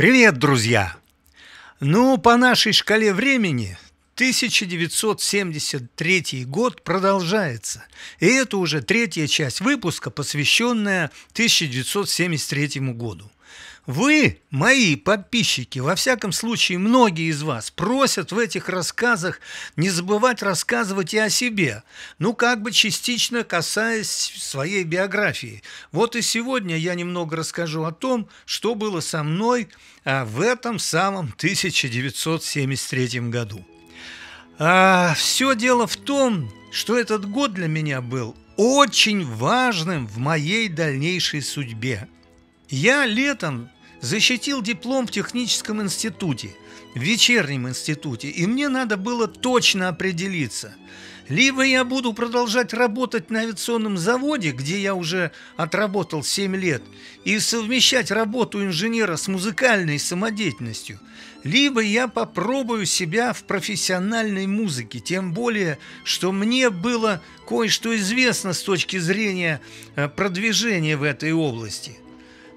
Привет, друзья! Ну, по нашей шкале времени 1973 год продолжается. И это уже третья часть выпуска, посвященная 1973 году. Вы, мои подписчики, во всяком случае многие из вас, просят в этих рассказах не забывать рассказывать и о себе, ну как бы частично касаясь своей биографии. Вот и сегодня я немного расскажу о том, что было со мной в этом самом 1973 году. Все дело в том, что этот год для меня был очень важным в моей дальнейшей судьбе. Я летом защитил диплом в техническом институте, в вечернем институте, и мне надо было точно определиться. Либо я буду продолжать работать на авиационном заводе, где я уже отработал 7 лет, и совмещать работу инженера с музыкальной самодеятельностью, либо я попробую себя в профессиональной музыке, тем более, что мне было кое-что известно с точки зрения продвижения в этой области.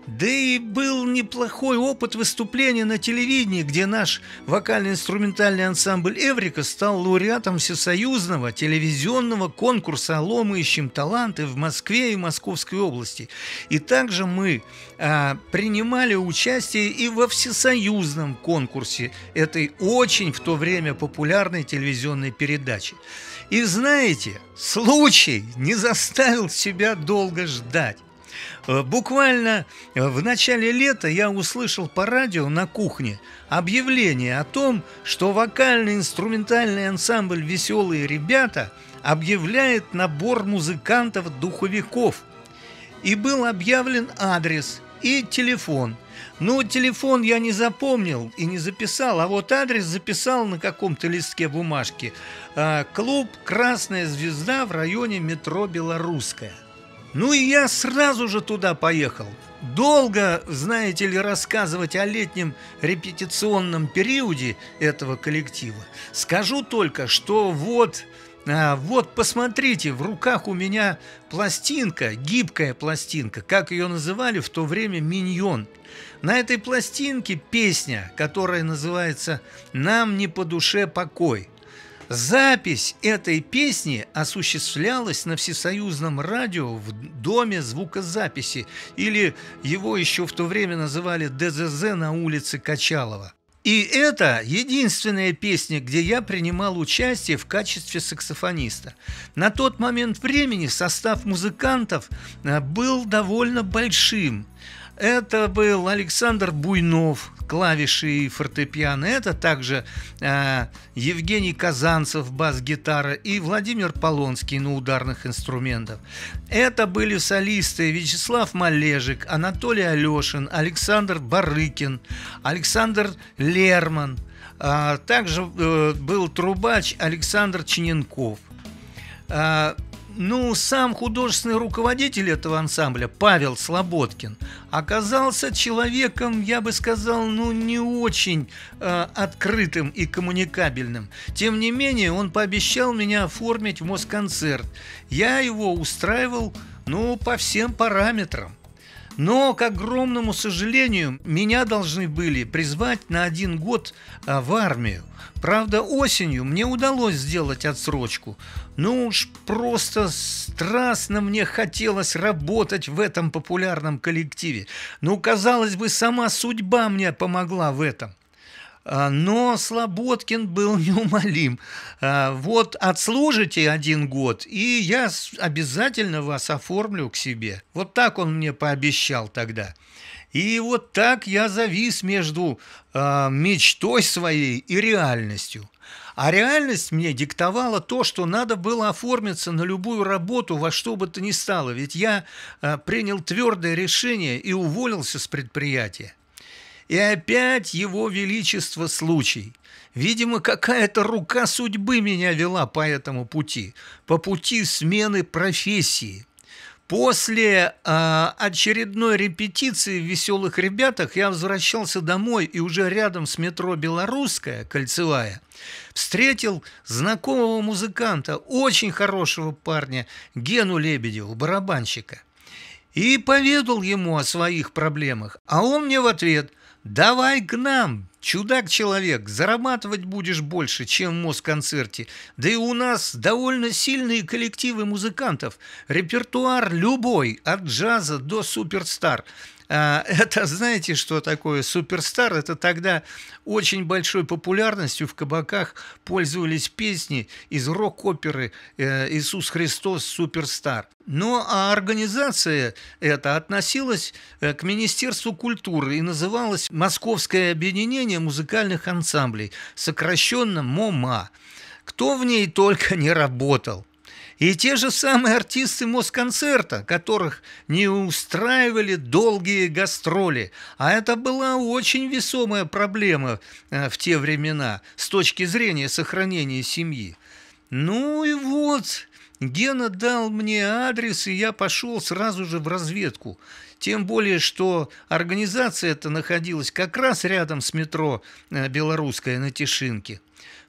Да и был неплохой опыт выступления на телевидении, где наш вокально-инструментальный ансамбль «Эврика» стал лауреатом всесоюзного телевизионного конкурса «Алло, мы ищем таланты» в Москве и Московской области. И также мы принимали участие и во всесоюзном конкурсе этой очень в то время популярной телевизионной передачи. И знаете, случай не заставил себя долго ждать. Буквально в начале лета я услышал по радио на кухне объявление о том, что вокально-инструментальный ансамбль «Веселые ребята» объявляет набор музыкантов-духовиков. И был объявлен адрес и телефон. Ну, телефон я не запомнил и не записал, а вот адрес записал на каком-то листке бумажки. Клуб «Красная звезда» в районе метро «Белорусская». Ну и я сразу же туда поехал. Долго, знаете ли, рассказывать о летнем репетиционном периоде этого коллектива. Скажу только, что вот посмотрите, в руках у меня пластинка, гибкая пластинка, как ее называли в то время «Миньон». На этой пластинке песня, которая называется «Нам не по душе покой». Запись этой песни осуществлялась на всесоюзном радио в доме звукозаписи, или его еще в то время называли ДЗЗ, на улице Качалова. И это единственная песня, где я принимал участие в качестве саксофониста. На тот момент времени состав музыкантов был довольно большим. Это был Александр Буйнов, клавиши и фортепиано. Это также Евгений Казанцев, бас-гитара, и Владимир Полонский на ударных инструментах. Это были солисты Вячеслав Малежик, Анатолий Алешин, Александр Барыкин, Александр Лерман. Также был трубач Александр Чиненков. Ну, сам художественный руководитель этого ансамбля, Павел Слободкин, оказался человеком, я бы сказал, ну, не очень открытым и коммуникабельным. Тем не менее, он пообещал меня оформить в Москонцерт. Я его устраивал, ну, по всем параметрам. Но, к огромному сожалению, меня должны были призвать на 1 год в армию. Правда, осенью мне удалось сделать отсрочку. Ну уж просто страстно мне хотелось работать в этом популярном коллективе. Ну, казалось бы, сама судьба мне помогла в этом. Но Слободкин был неумолим. Вот отслужите 1 год, и я обязательно вас оформлю к себе. Вот так он мне пообещал тогда. И вот так я завис между мечтой своей и реальностью. А реальность мне диктовала то, что надо было оформиться на любую работу во что бы то ни стало. Ведь я принял твердое решение и уволился с предприятия. И опять его величество случай. Видимо, какая-то рука судьбы меня вела по этому пути. По пути смены профессии. После очередной репетиции в «Веселых ребятах» я возвращался домой и уже рядом с метро «Белорусская», Кольцевая, встретил знакомого музыканта, очень хорошего парня, Гену Лебедева, барабанщика. И поведал ему о своих проблемах. А он мне в ответ: Давай к нам, чудак-человек, зарабатывать будешь больше, чем в Москонцерте. Да и у нас довольно сильные коллективы музыкантов. Репертуар любой, от джаза до суперстар. Это, знаете, что такое суперстар? Это тогда очень большой популярностью в кабаках пользовались песни из рок-оперы «Иисус Христос, Суперстар». Ну, а организация эта относилась к Министерству культуры и называлась «Московское объединение музыкальных ансамблей», сокращенно «МОМА». Кто в ней только не работал. И те же самые артисты Москонцерта, которых не устраивали долгие гастроли. А это была очень весомая проблема в те времена с точки зрения сохранения семьи. Ну и вот, Гена дал мне адрес, и я пошел сразу же в разведку. Тем более, что организация эта находилась как раз рядом с метро «Белорусская» на Тишинке.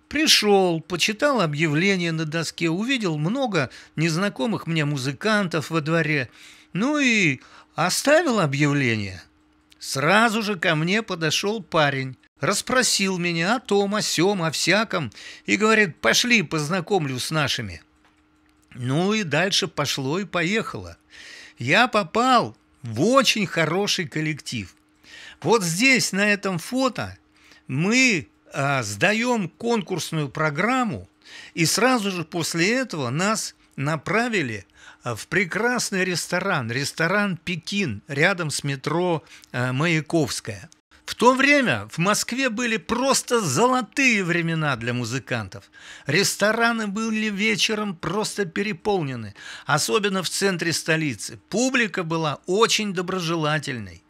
Пришел, почитал объявление на доске, увидел много незнакомых мне музыкантов во дворе. Ну и оставил объявление. Сразу же ко мне подошел парень, расспросил меня о том, о сём, о всяком, и говорит: пошли, познакомлю с нашими. Ну и дальше пошло и поехало. Я попал в очень хороший коллектив. Вот здесь, на этом фото, мы сдаем конкурсную программу, и сразу же после этого нас направили в прекрасный ресторан, ресторан «Пекин», рядом с метро «Маяковская». В то время в Москве были просто золотые времена для музыкантов. Рестораны были вечером просто переполнены, особенно в центре столицы. Публика была очень доброжелательной.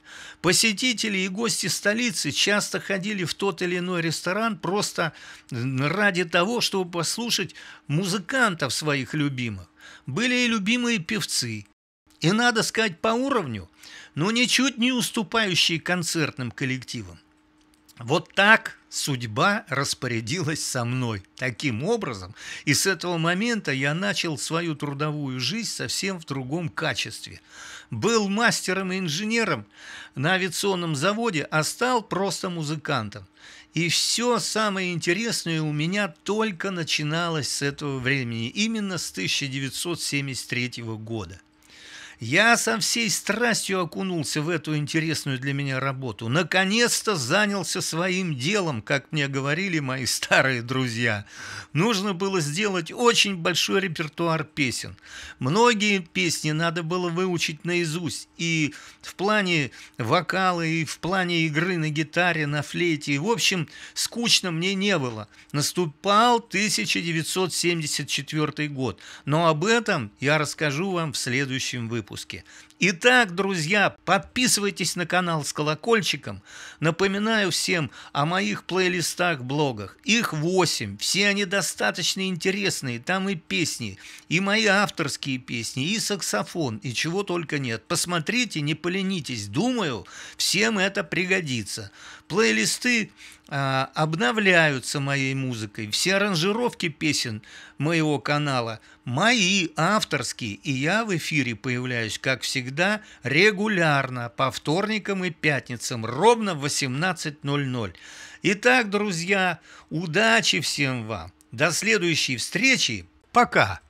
Посетители и гости столицы часто ходили в тот или иной ресторан просто ради того, чтобы послушать музыкантов своих любимых. Были и любимые певцы. И, надо сказать, по уровню, но ничуть не уступающие концертным коллективам. Вот так судьба распорядилась со мной. Таким образом, и с этого момента я начал свою трудовую жизнь совсем в другом качестве. Был мастером и инженером на авиационном заводе, а стал просто музыкантом. И все самое интересное у меня только начиналось с этого времени, именно с 1973 года. Я со всей страстью окунулся в эту интересную для меня работу. Наконец-то занялся своим делом, как мне говорили мои старые друзья. Нужно было сделать очень большой репертуар песен. Многие песни надо было выучить наизусть. И в плане вокала, и в плане игры на гитаре, на флейте. И, в общем, скучно мне не было. Наступал 1974 год. Но об этом я расскажу вам в следующем выпуске. Итак, друзья, подписывайтесь на канал с колокольчиком. Напоминаю всем о моих плейлистах, блогах. Их 8. Все они достаточно интересные. Там и песни, и мои авторские песни, и саксофон, и чего только нет. Посмотрите, не поленитесь. Думаю, всем это пригодится. Плейлисты обновляются моей музыкой. Все аранжировки песен моего канала мои, авторские. И я в эфире появляюсь, как всегда, регулярно по вторникам и пятницам ровно в 18:00. Итак, друзья, удачи всем вам. До следующей встречи. Пока.